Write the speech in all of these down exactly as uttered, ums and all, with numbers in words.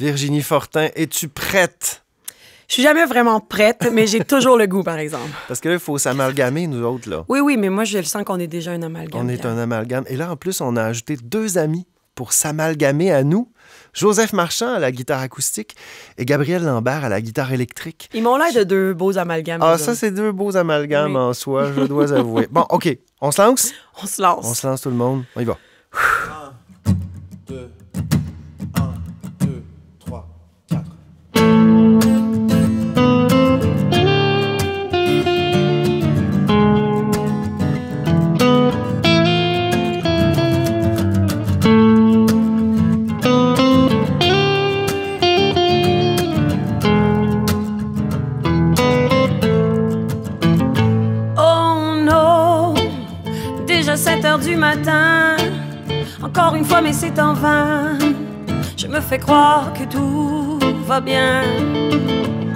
Virginie Fortin, es-tu prête? Je suis jamais vraiment prête, mais j'ai toujours le goût, par exemple. Parce que là, il faut s'amalgamer, nous autres, là. Oui, oui, mais moi, je le sens qu'on est déjà un amalgame. On est un amalgame. Et là, en plus, on a ajouté deux amis pour s'amalgamer à nous. Joseph Marchand à la guitare acoustique et Gabriel Lambert à la guitare électrique. Ils m'ont l'air de deux beaux amalgames. Ah, ça, c'est deux beaux amalgames oui. en soi, je dois avouer. Bon, OK, on se lance? On se lance. On se lance, tout le monde. On y va. Un, deux... Matin, encore une fois mais c'est en vain, je me fais croire que tout va bien.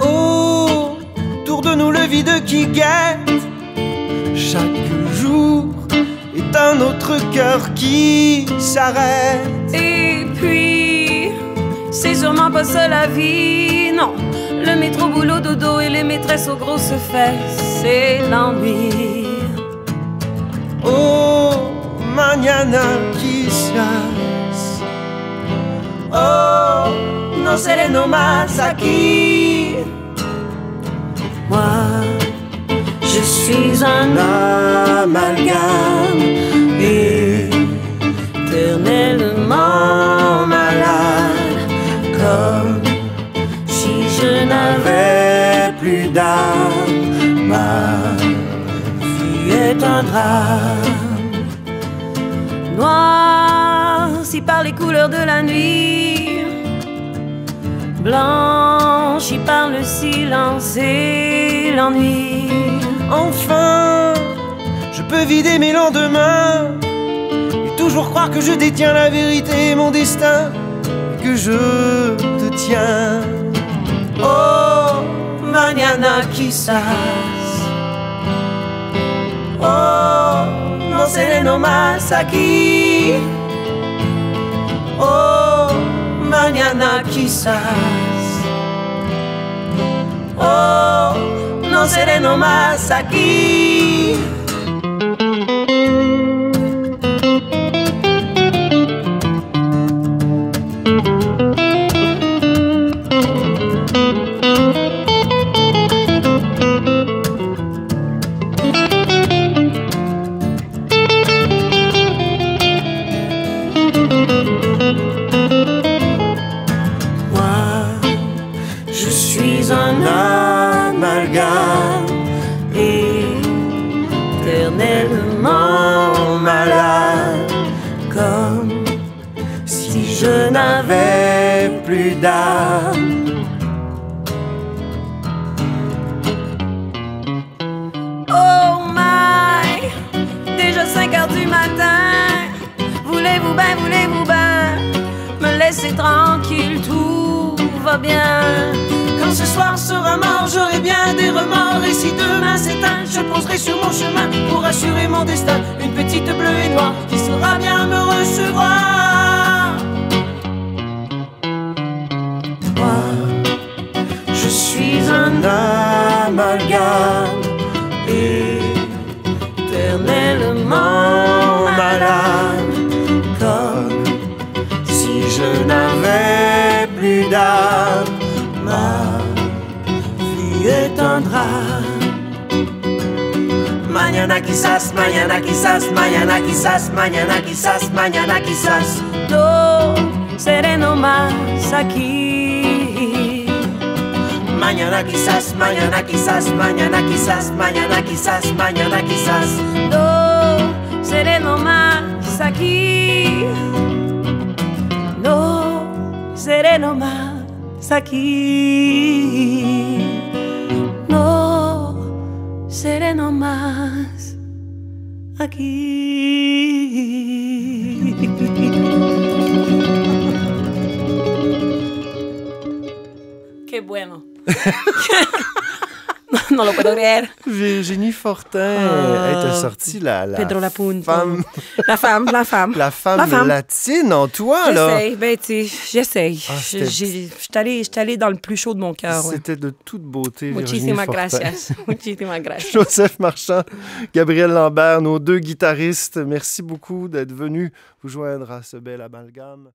Oh, autour de nous le vide qui guette, chaque jour est un autre cœur qui s'arrête. Et puis, c'est sûrement pas ça la vie, non. Le métro, boulot, dodo et les maîtresses aux grosses fesses, c'est l'ennui. Oh, mañana quizás. Oh, no seré nomás aquí. Moi, je suis un amalgame éternellement malade, comme si je n'avais plus d'âme. Ma vie est un drame, noirci par les couleurs de la nuit, blanchi par le silence et l'ennui. Enfin, je peux vider mes lendemains et toujours croire que je détiens la vérité et mon destin, que je te tiens. Oh, mañana quizás. Oh, no seré nomás aquí. Oh, mañana quizás. Oh, no seré nomás aquí. Oh my, déjà cinq heures du matin. Voulez-vous ben, voulez-vous ben me laisser tranquille, tout va bien. Quand ce soir sera mort, j'aurai bien des remords. Et si demain s'éteint, je poserai sur mon chemin pour assurer mon destin une petite bleue et noire qui saura bien me recevoir. Un amalgame éternellement malade, comme si je n'avais plus d'âme. Ma vie est un drame. Mañana quizás, mañana quizás, mañana quizás, mañana quizás, mañana quizás, no seré nomás aquí. Mañana quizás, mañana quizás, mañana quizás, mañana quizás, mañana quizás, no seré nomás aquí. No seré nomás aquí. No seré nomás aquí. Qué bueno. Non lo puedo creer. Virginie Fortin, euh... elle t'a sorti la, la Pedro Lapointe. Femme... La femme, la femme. La femme, la femme. latine en toi, là. J'essaye, ben, tu sais, j'essaye. Ah, je suis allée dans le plus chaud de mon cœur. C'était ouais. de toute beauté, Virginie Fortin. Gracias. Muchísimas gracias. Joseph Marchand, Gabriel Lambert, nos deux guitaristes, merci beaucoup d'être venus vous joindre à ce bel amalgame.